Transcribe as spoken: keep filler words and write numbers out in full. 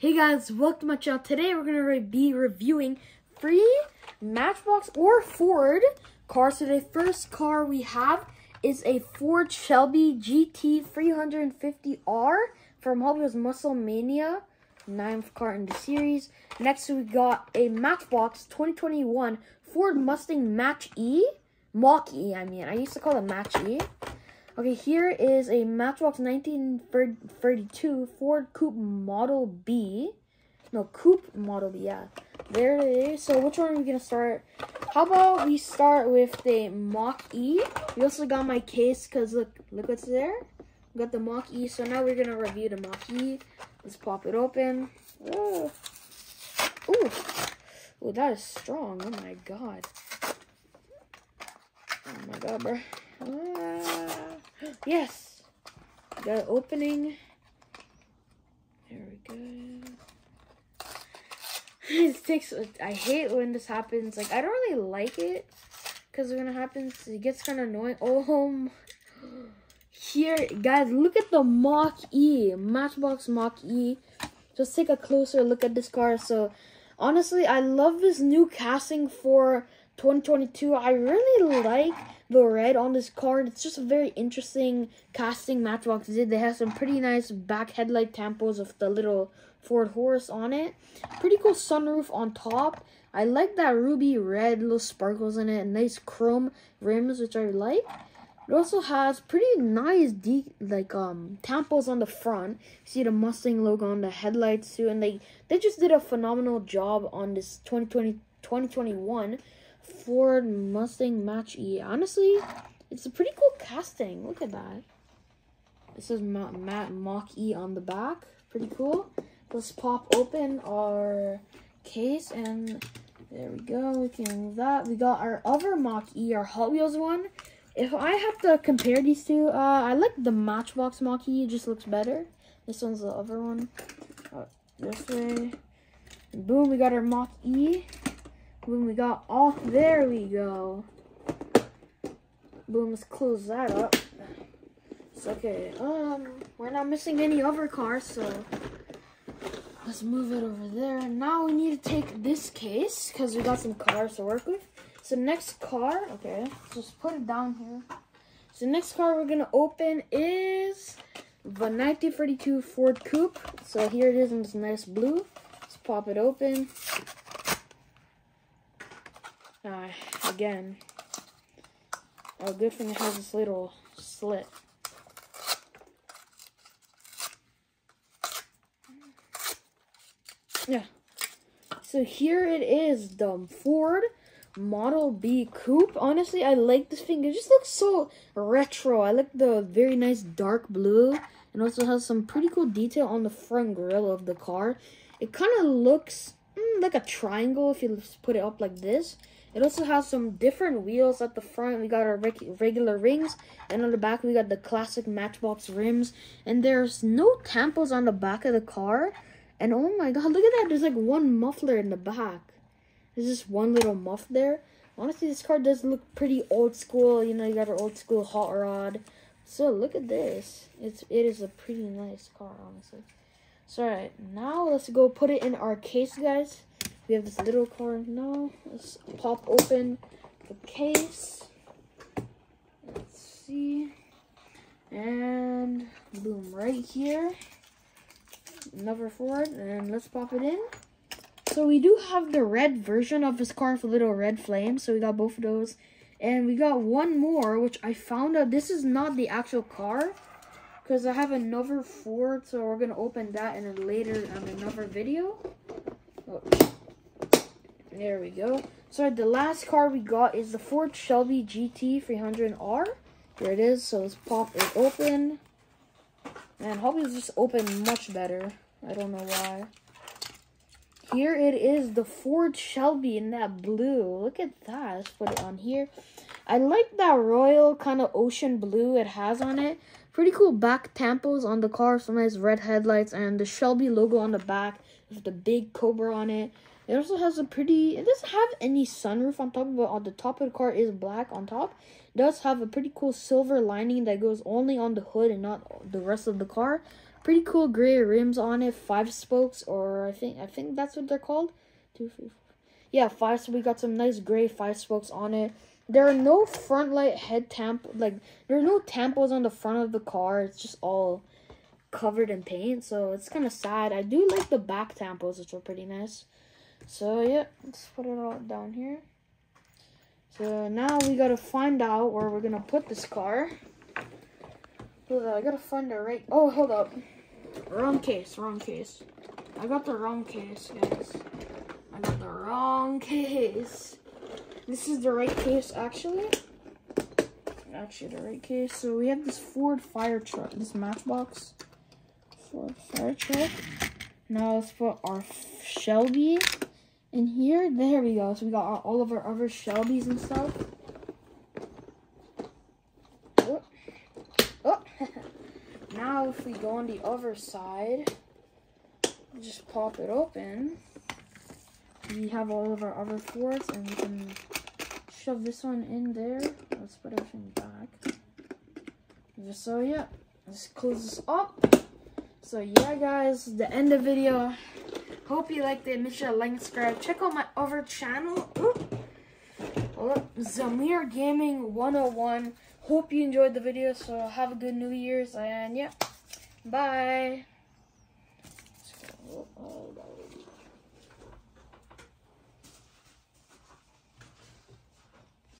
Hey guys, welcome to my channel. Today we're gonna re be reviewing three Matchbox or Ford cars. So the first car we have is a Ford Shelby G T three fifty R from Hobby's Muscle Mania, ninth car in the series. Next we got a Matchbox twenty twenty-one Ford Mustang Mach-E, Mach-E. I mean, I used to call it Mach-E. Okay, here is a Matchbox nineteen thirty-two Ford Coupe Model B. No, Coupe Model B, yeah. There it is. So which one are we going to start? How about we start with the Mach-E? We also got my case because look, look what's there. We got the Mach-E. So now we're going to review the Mach-E. Let's pop it open. Ooh. Ooh. Ooh, that is strong. Oh, my God. Oh, my God, bro. Ah. Yes, got an opening. There we go. It takes. I hate when this happens. Like I don't really like it, cause when it happens, it gets kind of annoying. Oh, my. Here, guys, look at the Mach-E, Matchbox Mach-E. Just take a closer look at this car. So, honestly, I love this new casting for twenty twenty-two. I really like the red on this card. It's just a very interesting casting Matchbox did. They have some pretty nice back headlight tampos of the little Ford horse on it. Pretty cool sunroof on top. I like that ruby red, little sparkles in it. Nice chrome rims, which I like. It also has pretty nice de like um tampos on the front. You see the Mustang logo on the headlights too, and they they just did a phenomenal job on this twenty twenty twenty twenty-one Ford Mustang Mach-E. Honestly, it's a pretty cool casting. Look at that. It says Mach-E on the back. Pretty cool. Let's pop open our case, and there we go. We can move that. We got our other Mach-E, our Hot Wheels one. If I have to compare these two, uh, I like the Matchbox Mach-E. It just looks better. This one's the other one. Uh, this way. Boom, we got our Mach-E. Boom, we got off. There we go. Boom, let's close that up. It's okay. Um, we're not missing any other cars, so let's move it over there. Now we need to take this case because we got some cars to work with. So next car, okay, let's just put it down here. So next car we're gonna open is the nineteen thirty-two Ford Coupe. So here it is in this nice blue. Let's pop it open. Uh, again, oh, good thing it has this little slit. Yeah. So here it is, the Ford Model B Coupe. Honestly, I like this thing. It just looks so retro. I like the very nice dark blue, and also has some pretty cool detail on the front grille of the car. It kind of looks mm, like a triangle if you put it up like this. It also has some different wheels at the front. We got our regular rings, and on the back we got the classic Matchbox rims. And there's no tampos on the back of the car. And oh my God, look at that! There's like one muffler in the back. There's just one little muff there. Honestly, this car does look pretty old school. You know, you got our old school hot rod. So look at this. It's it is a pretty nice car, honestly. So alright, now let's go put it in our case, guys. We have this little car now. Let's pop open the case. Let's see. And boom, right here. Another Ford. And let's pop it in. So we do have the red version of this car with a little red flame. So we got both of those. And we got one more, which I found out this is not the actual car, because I have another Ford. So we're going to open that in a later on another video. Oh. There we go. So the last car we got is the Ford Shelby G T three hundred R. Here it is. So let's pop it open. Man, Hobby's just opened much better. I don't know why. Here it is, the Ford Shelby in that blue. Look at that. Let's put it on here. I like that royal kind of ocean blue it has on it. Pretty cool back tampos on the car. Some nice red headlights and the Shelby logo on the back with the big cobra on it. It also has a pretty, it doesn't have any sunroof on top, but on the top of the car is black on top. It does have a pretty cool silver lining that goes only on the hood and not the rest of the car. Pretty cool gray rims on it, five spokes, or I think I think that's what they're called. Two, three, four. Yeah, five. So we got some nice gray five spokes on it. There are no front light head tamp, like there are no tampons on the front of the car. It's just all covered in paint, so it's kind of sad. I do like the back tampons, which are pretty nice. So yeah, let's put it all down here. So now we gotta find out where we're gonna put this car. Hold on, I gotta find it right. Oh, hold up. Wrong case, wrong case. I got the wrong case, guys. I got the wrong case. This is the right case, actually. Actually, the right case. So we have this Ford fire truck, this Matchbox Ford fire truck. Now let's put our Shelby in here. There we go. So we got all of our other Shelbys and stuff. Now, if we go on the other side, just pop it open. We have all of our other Fords, and we can shove this one in there. Let's put everything back. Just so, yeah. Let's close this up. So, yeah, guys, the end of the video. Hope you liked it. Make sure to like and subscribe. Check out my other channel, oh, Zamir Gaming one oh one. Hope you enjoyed the video, so have a good New Year's, and yeah, bye.